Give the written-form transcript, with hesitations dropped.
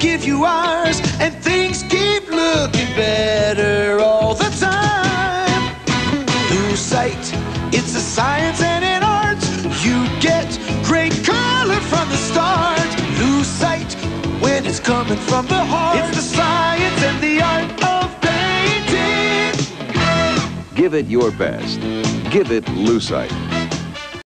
give you ours, and things keep looking better all the time. Lucite, it's a science and an art. You get great color from the start. Lucite, when it's coming from the heart. It's the science and the art of painting. Give it your best. Give it Lucite.